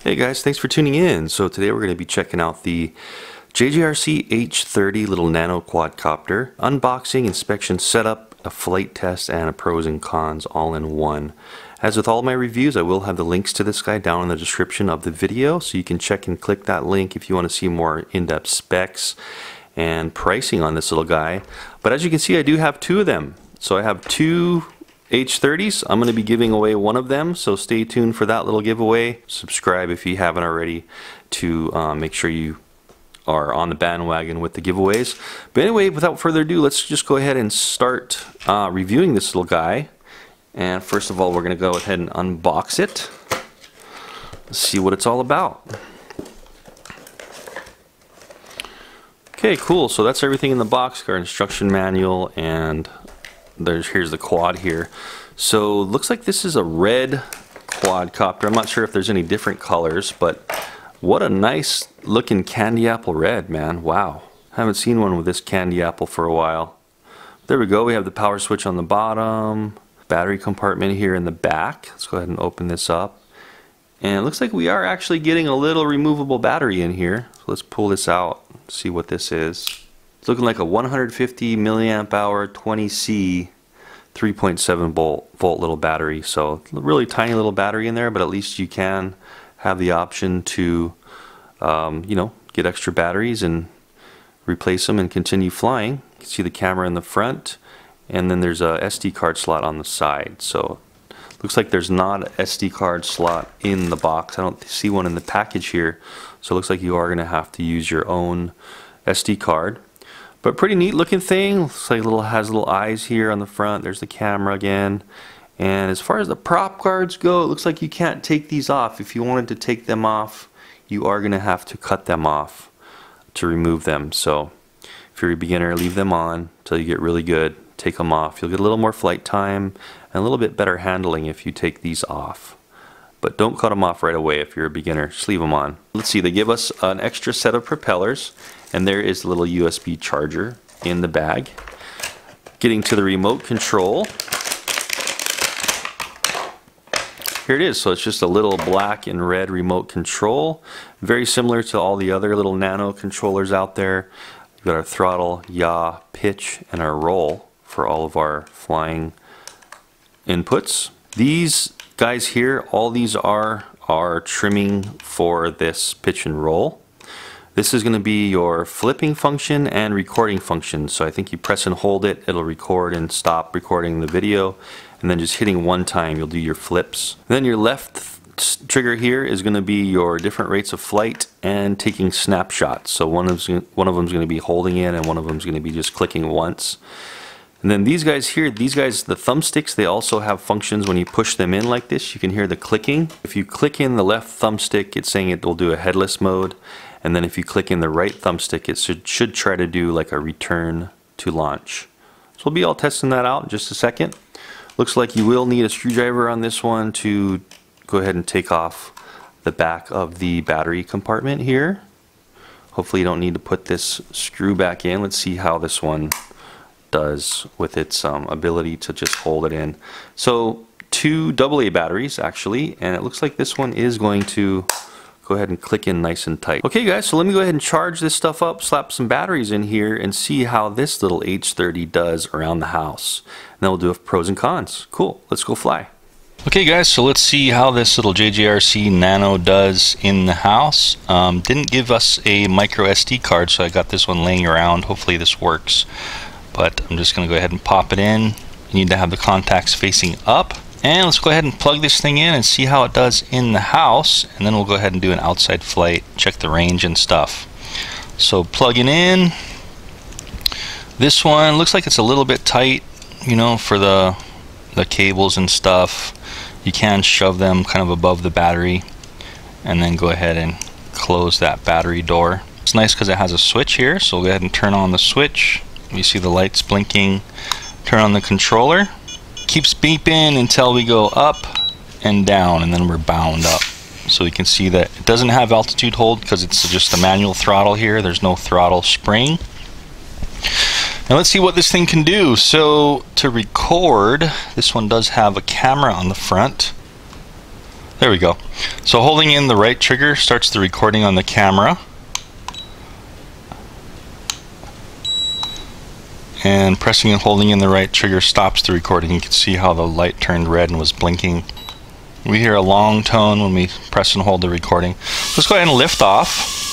Hey guys, thanks for tuning in. So today we're going to be checking out the JJRC H30 little nano quadcopter. Unboxing, inspection, setup, a flight test, and a pros and cons all in one. As with all my reviews, I will have the links to this guy down in the description of the video, so you can check and click that link if you want to see more in-depth specs and pricing on this little guy. But as you can see, I do have two of them. So I have two H30s. I'm going to be giving away one of them, so stay tuned for that little giveaway. Subscribe if you haven't already to make sure you are on the bandwagon with the giveaways. But anyway, without further ado, let's just go ahead and start reviewing this little guy. And first of all, we're gonna go ahead and unbox it. Let's see what it's all about. Okay, cool. So that's everything in the box, our instruction manual, and here's the quad here. So looks like this is a red quadcopter. I'm not sure if there's any different colors, but what a nice looking candy apple red, man. Wow. Haven't seen one with this candy apple for a while. There we go. We have the power switch on the bottom. Battery compartment here in the back. Let's go ahead and open this up, and it looks like we are actually getting a little removable battery in here. So let's pull this out, see what this is. It's looking like a 150 milliamp hour 20C 3.7 volt little battery. So really tiny little battery in there, but at least you can have the option to you know, get extra batteries and replace them and continue flying. You can see the camera in the front, and then there's a SD card slot on the side. So looks like there's not an SD card slot in the box. I don't see one in the package here, so it looks like you are gonna have to use your own SD card. But pretty neat looking thing. Looks like has little eyes here on the front. There's the camera again. And as far as the prop guards go, it looks like you can't take these off. If you wanted to take them off, you are gonna have to cut them off to remove them. So if you're a beginner, leave them on until you get really good. Take them off. You'll get a little more flight time and a little bit better handling if you take these off. But don't cut them off right away if you're a beginner. Just leave them on. Let's see, they give us an extra set of propellers, and there is the little USB charger in the bag. Getting to the remote control. Here it is. So it's just a little black and red remote control. Very similar to all the other little nano controllers out there. We've got our throttle, yaw, pitch, and our roll for all of our flying inputs. These guys here, all these are our trimming for this pitch and roll. This is going to be your flipping function and recording function. So I think you press and hold it, it'll record and stop recording the video, and then just hitting one time you'll do your flips. And then your left trigger here is going to be your different rates of flight and taking snapshots. So one of them is going to be holding it, and one of them is going to be just clicking once. And then these guys here, the thumbsticks, they also have functions. When you push them in like this, you can hear the clicking. If you click in the left thumbstick, it's saying it will do a headless mode. And then if you click in the right thumbstick, it should try to do like a return to launch. So we'll be all testing that out in just a second. Looks like you will need a screwdriver on this one to go ahead and take off the back of the battery compartment here. Hopefully you don't need to put this screw back in. Let's see how this one does with its ability to just hold it in. So two AA batteries actually, and it looks like this one is going to go ahead and click in nice and tight. Okay guys, so let me go ahead and charge this stuff up, slap some batteries in here, and see how this little H30 does around the house. And then we'll do pros and cons. Cool, let's go fly. Okay guys, so let's see how this little JJRC Nano does in the house. Didn't give us a micro SD card, so I got this one laying around. Hopefully this works. But I'm just going to go ahead and pop it in. You need to have the contacts facing up. And let's go ahead and plug this thing in and see how it does in the house. And then we'll go ahead and do an outside flight, check the range and stuff. So plugging in. This one looks like it's a little bit tight, you know, for the cables and stuff. You can shove them kind of above the battery and then go ahead and close that battery door. It's nice because it has a switch here, so we'll go ahead and turn on the switch. You see the lights blinking. Turn on the controller. Keeps beeping until we go up and down, and then we're bound up. So you can see that it doesn't have altitude hold because it's just a manual throttle here. There's no throttle spring. Now let's see what this thing can do. So to record, this one does have a camera on the front. There we go. So holding in the right trigger starts the recording on the camera. And pressing and holding in the right trigger stops the recording. You can see how the light turned red and was blinking. We hear a long tone when we press and hold the recording. Let's go ahead and lift off.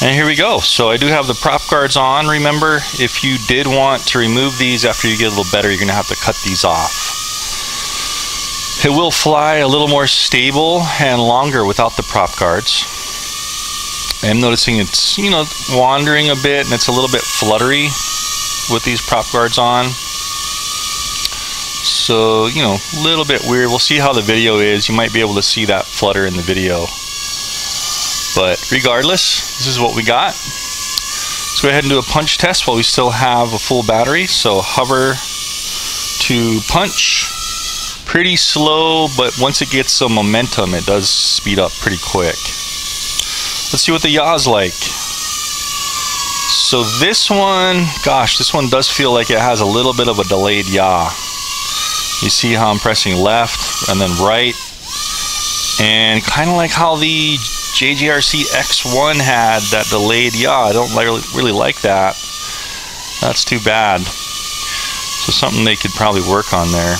And here we go. So I do have the prop guards on. Remember, if you did want to remove these after you get a little better, you're going to have to cut these off. It will fly a little more stable and longer without the prop guards. I'm noticing it's, you know, wandering a bit and it's a little bit fluttery with these prop guards on. So, you know, a little bit weird. We'll see how the video is. You might be able to see that flutter in the video. But regardless, this is what we got. Let's go ahead and do a punch test while we still have a full battery. So hover to punch. Pretty slow, but once it gets some momentum, it does speed up pretty quick. Let's see what the Yaw's like. So this one, gosh, this one does feel like it has a little bit of a delayed Yaw. You see how I'm pressing left and then right. And kind of like how the JJRC X1 had that delayed Yaw. I don't really like that. That's too bad. So something they could probably work on there.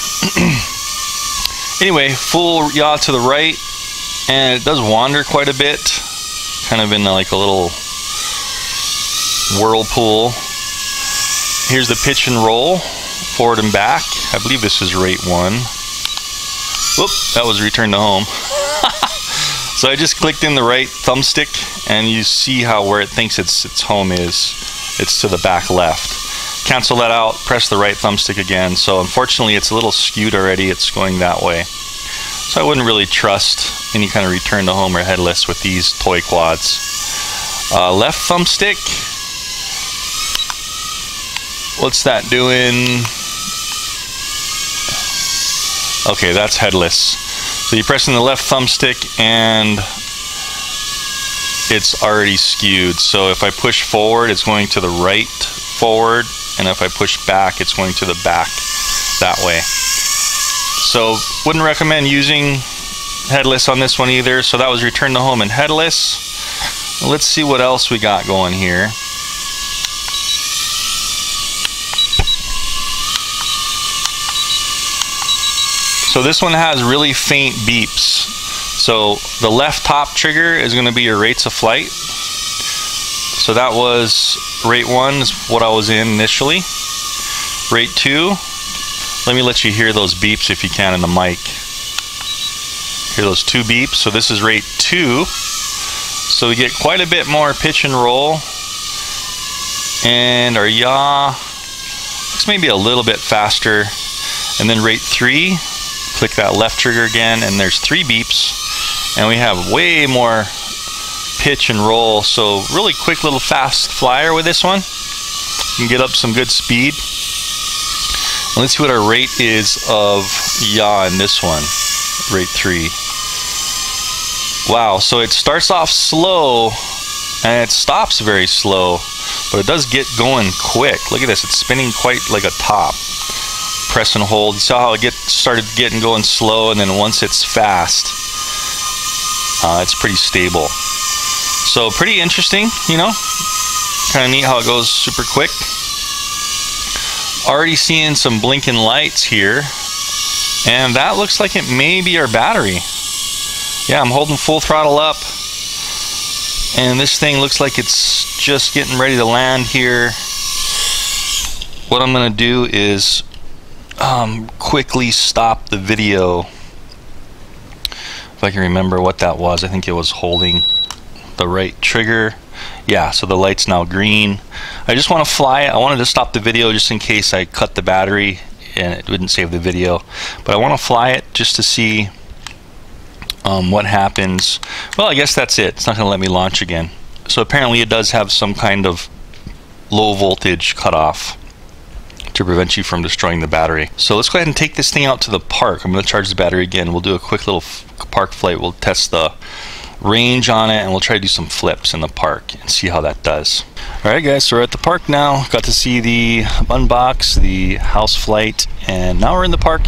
Anyway, full yaw to the right, and it does wander quite a bit. Kind of in like a little whirlpool. Here's the pitch and roll, forward and back. I believe this is rate 1. Whoop, that was return to home. So I just clicked in the right thumbstick, and you see how where it thinks its home is. It's to the back left. Cancel that out, press the right thumbstick again. So unfortunately it's a little skewed already, it's going that way. So I wouldn't really trust any kind of return to home or headless with these toy quads. Left thumbstick. What's that doing? Okay, that's headless. So you're pressing the left thumbstick and it's already skewed. So if I push forward, it's going to the right forward. And if I push back, it's going to the back that way. So wouldn't recommend using headless on this one either. So that was return to home and headless. Let's see what else we got going here. So this one has really faint beeps. So the left top trigger is going to be your rates of flight. So that was rate 1 is what I was in initially. Rate 2, let me let you hear those beeps if you can in the mic. Hear those two beeps. So this is rate 2. So we get quite a bit more pitch and roll. And our yaw looks maybe a little bit faster. And then rate 3, click that left trigger again, and there's 3 beeps. And we have way more pitch and roll. So really quick little fast flyer with this one. You can get up some good speed. And let's see what our rate is of yaw in this one. Rate 3. Wow, so it starts off slow and it stops very slow, but it does get going quick. Look at this, it's spinning quite like a top. Press and hold. You saw how it started getting going slow, and then once it's fast, it's pretty stable. So pretty interesting, you know, kind of neat how it goes super quick. Already seeing some blinking lights here, and that looks like it may be our battery. Yeah, I'm holding full throttle up, and this thing looks like it's just getting ready to land here. What I'm going to do is quickly stop the video. If I can remember what that was, I think it was holding the right trigger. Yeah, so the light's now green. I just want to fly it. I wanted to stop the video just in case I cut the battery and it wouldn't save the video, but I want to fly it just to see what happens. Well, I guess that's it. It's not gonna let me launch again. So apparently it does have some kind of low voltage cutoff to prevent you from destroying the battery. So let's go ahead and take this thing out to the park. I'm gonna charge the battery again. We'll do a quick little park flight. We'll test the range on it, and we'll try to do some flips in the park and see how that does. Alright guys, so we're at the park now. Got to see the unbox, the house flight, and now we're in the park.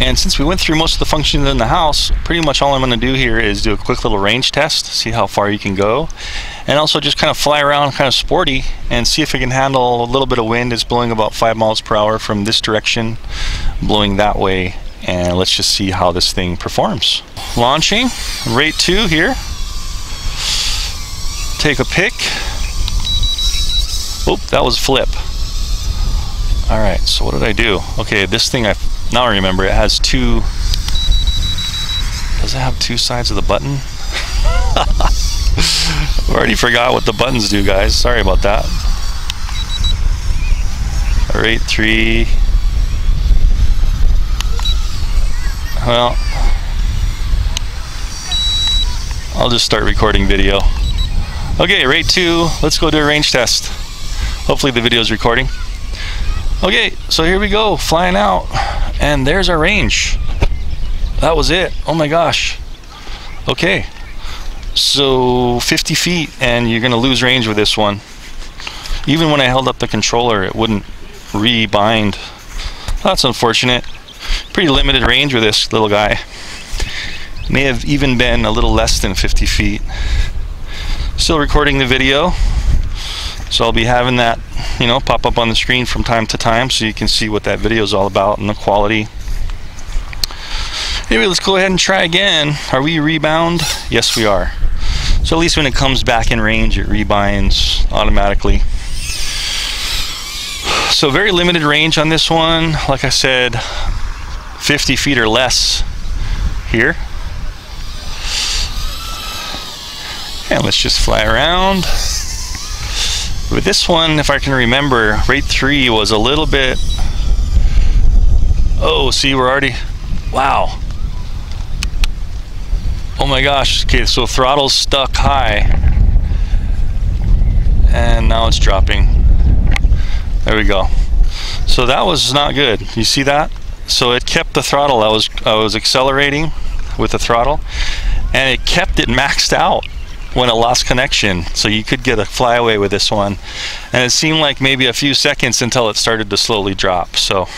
And since we went through most of the functions in the house, pretty much all I'm going to do here is do a quick little range test, see how far you can go, and also just kind of fly around kind of sporty and see if it can handle a little bit of wind. It's blowing about 5 miles per hour from this direction, blowing that way, and let's just see how this thing performs. Launching, rate 2 here. Take a pick. Oop, that was a flip. All right, so what did I do? Okay, this thing, now I remember, it has two, does it have two sides of the button? I've already forgot what the buttons do, guys. Sorry about that. Rate 3. Well, I'll just start recording video. Okay, rate 2, let's go do a range test. Hopefully the video is recording. Okay, so here we go, flying out, and there's our range. That was it, oh my gosh. Okay, so 50 feet and you're gonna lose range with this one. Even when I held up the controller, it wouldn't rebind. That's unfortunate. Pretty limited range with this little guy. May have even been a little less than 50 feet. Still recording the video, so I'll be having that, you know, pop up on the screen from time to time so you can see what that video is all about and the quality. Anyway, let's go ahead and try again. Are we rebound? Yes, we are. So at least when it comes back in range, it rebinds automatically. So very limited range on this one. Like I said, 50 feet or less here. And let's just fly around. With this one, if I can remember, rate 3 was a little bit, oh, see, we're already, wow. Oh my gosh, okay, so throttle's stuck high. And now it's dropping. There we go. So that was not good. You see that? So it kept the throttle. I was accelerating with the throttle, and it kept it maxed out when it lost connection. So you could get a flyaway with this one, and it seemed like maybe a few seconds until it started to slowly drop. So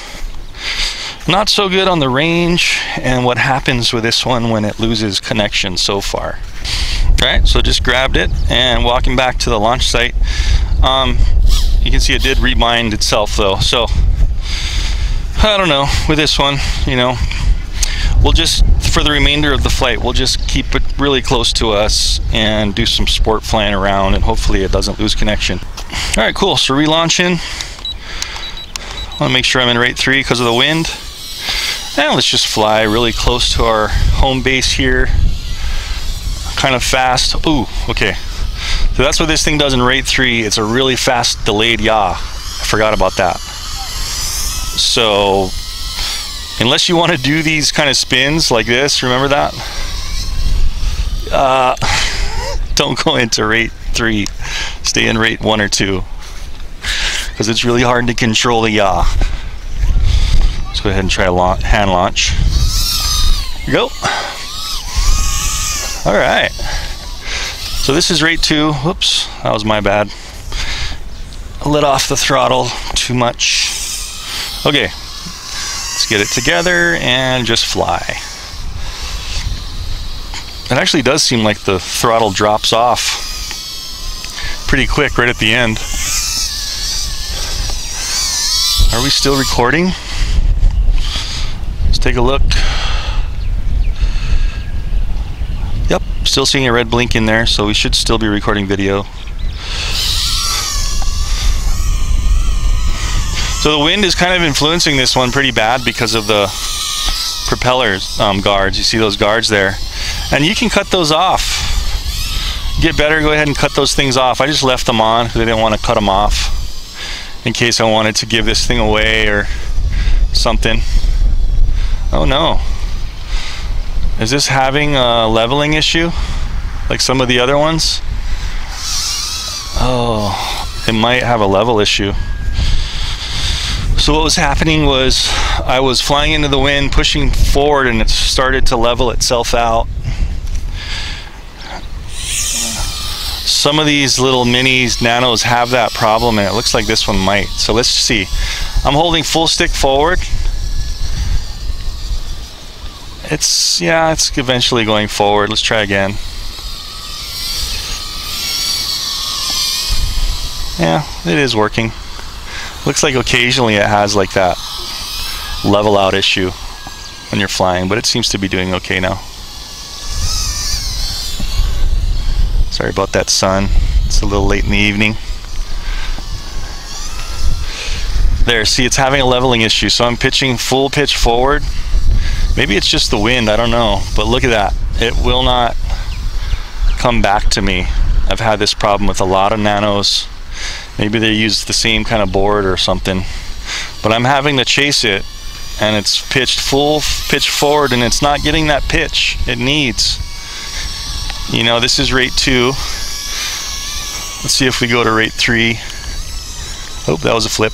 not so good on the range and what happens with this one when it loses connection so far. All right, so just grabbed it and walking back to the launch site. You can see it did rebind itself though, so I don't know with this one, you know, we'll just, for the remainder of the flight, we'll just keep it really close to us and do some sport flying around, and hopefully it doesn't lose connection. All right, cool, so relaunching. I want to make sure I'm in rate 3 because of the wind, and let's just fly really close to our home base here, kind of fast. Ooh, okay. So that's what this thing does in rate 3. It's a really fast delayed yaw. I forgot about that. So unless you want to do these kind of spins like this, remember that? Don't go into rate 3. Stay in rate 1 or 2. Because it's really hard to control the yaw. Let's go ahead and try a hand launch. Here we go. Alright. So this is rate 2. Whoops, that was my bad. I let off the throttle too much. Okay, let's get it together and just fly. It actually does seem like the throttle drops off pretty quick right at the end. Are we still recording? Let's take a look. Yep, still seeing a red blink in there, so we should still be recording video. So the wind is kind of influencing this one pretty bad because of the propeller guards. You see those guards there, and you can cut those off. Get better, go ahead and cut those things off. I just left them on because I didn't want to cut them off in case I wanted to give this thing away or something. Oh no. Is this having a leveling issue like some of the other ones? Oh, it might have a level issue. So what was happening was I was flying into the wind, pushing forward, and it started to level itself out. some of these little minis, nanos have that problem, and it looks like this one might. So let's see. I'm holding full stick forward. It's, yeah, it's eventually going forward. Let's try again. Yeah, it is working. Looks like occasionally it has like that level out issue when you're flying, but it seems to be doing okay now. Sorry about that sun. It's a little late in the evening. There, see, it's having a leveling issue, so I'm pitching full pitch forward. Maybe it's just the wind, I don't know, but look at that. It will not come back to me. I've had this problem with a lot of nanos. Maybe they use the same kind of board or something, but I'm having to chase it, and it's pitched full pitch forward, and it's not getting that pitch it needs. You know, this is rate 2. Let's see if we go to rate 3. Oh, that was a flip.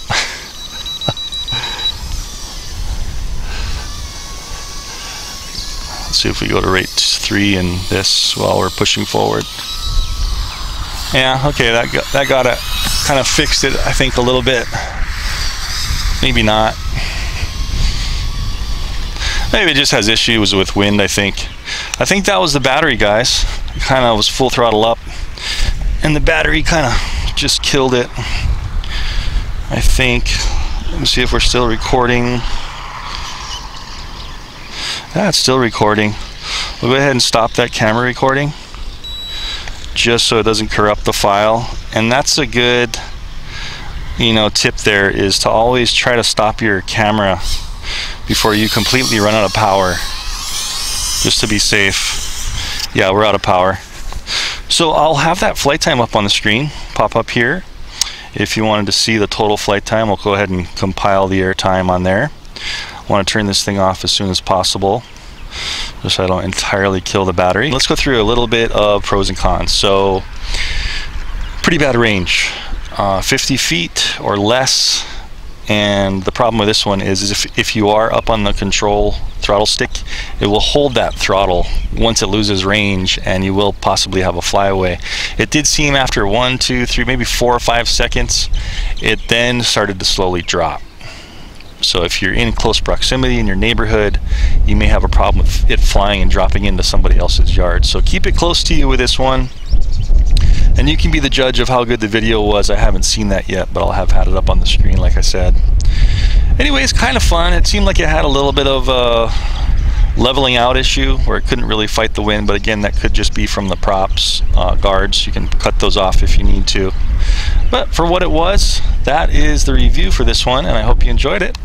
Let's see if we go to rate 3 and this while we're pushing forward. Yeah, okay, that got it, kind of fixed it, I think, a little bit. Maybe not. Maybe it just has issues with wind, I think. I think that was the battery, guys. It kind of was full throttle up, and the battery kind of just killed it, I think. Let me see if we're still recording. Yeah, it's still recording. We'll go ahead and stop that camera recording, just so it doesn't corrupt the file. And that's a good, you know, tip there, is to always try to stop your camera before you completely run out of power, just to be safe. Yeah, we're out of power. So I'll have that flight time up on the screen, pop up here. If you wanted to see the total flight time, we'll go ahead and compile the airtime on there. I want to turn this thing off as soon as possible, just so I don't entirely kill the battery. Let's go through a little bit of pros and cons. So, pretty bad range, 50 feet or less. And the problem with this one is if you are up on the control throttle stick, it will hold that throttle once it loses range, and you will possibly have a flyaway. It did seem after 1, 2, 3, maybe 4 or 5 seconds, it then started to slowly drop. So if you're in close proximity in your neighborhood, you may have a problem with it flying and dropping into somebody else's yard. So keep it close to you with this one, and you can be the judge of how good the video was. I haven't seen that yet, but I'll have had it up on the screen, like I said. Anyways, kind of fun. It seemed like it had a little bit of a leveling out issue where it couldn't really fight the wind, but again, that could just be from the props, guards. You can cut those off if you need to. But for what it was, that is the review for this one, and I hope you enjoyed it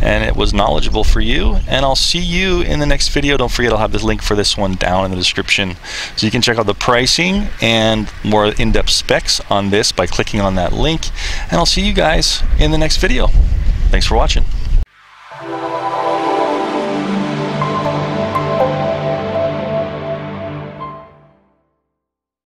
and it was knowledgeable for you, and I'll see you in the next video. Don't forget, I'll have this link for this one down in the description, so you can check out the pricing and more in-depth specs on this by clicking on that link, and I'll see you guys in the next video. Thanks for watching.